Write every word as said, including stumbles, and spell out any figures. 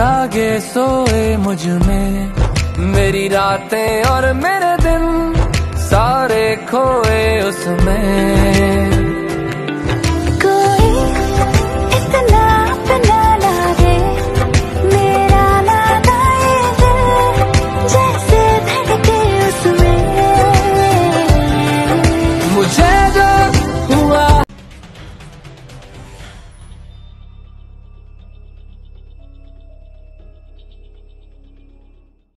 जागे सोए मुझ में, मेरी रातें और मेरे दिन सारे खोए उसमें।